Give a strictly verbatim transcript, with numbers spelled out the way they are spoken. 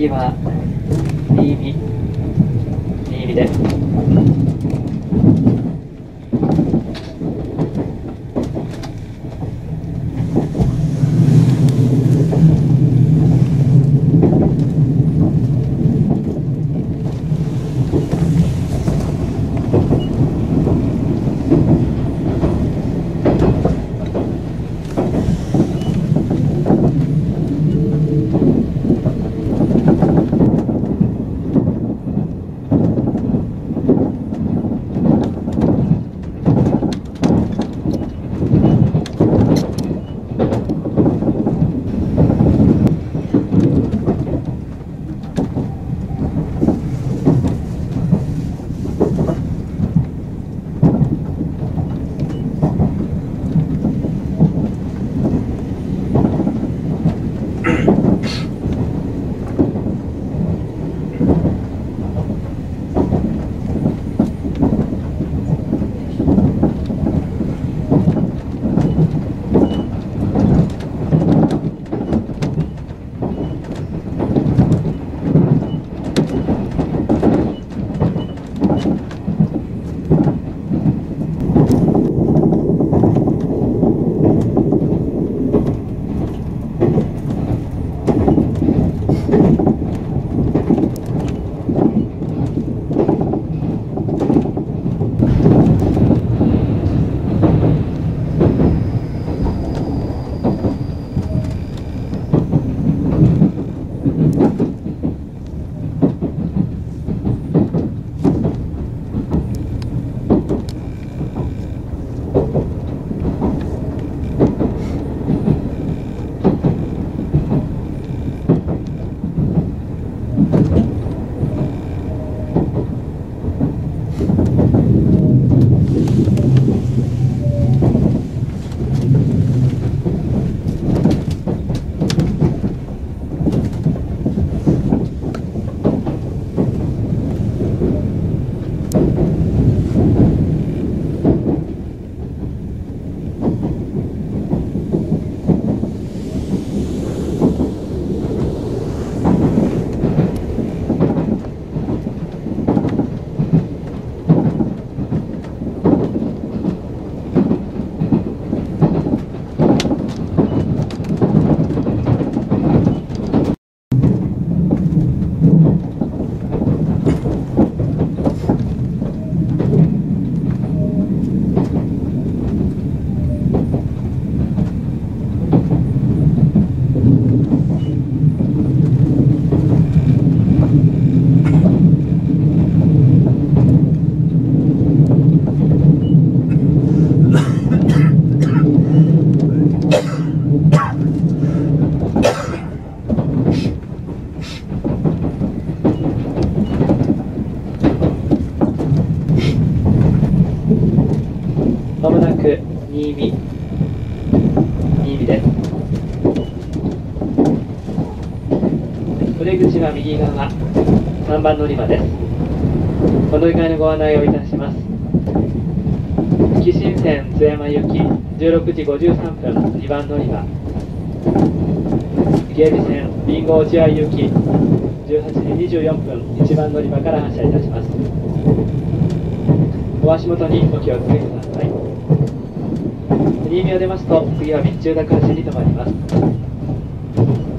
次は B ミ B ミで右側さんばん乗り場です。ご乗り換えのご案内をいたします。月新線津山行きじゅうろくじごじゅうさんぷんにばん乗り場、芸備線備後落合行きじゅうはちじにじゅうよんぷんいちばん乗り場から発車いたします。お足元にお気をつけください。新見を出ますと次は備中高橋に停まります。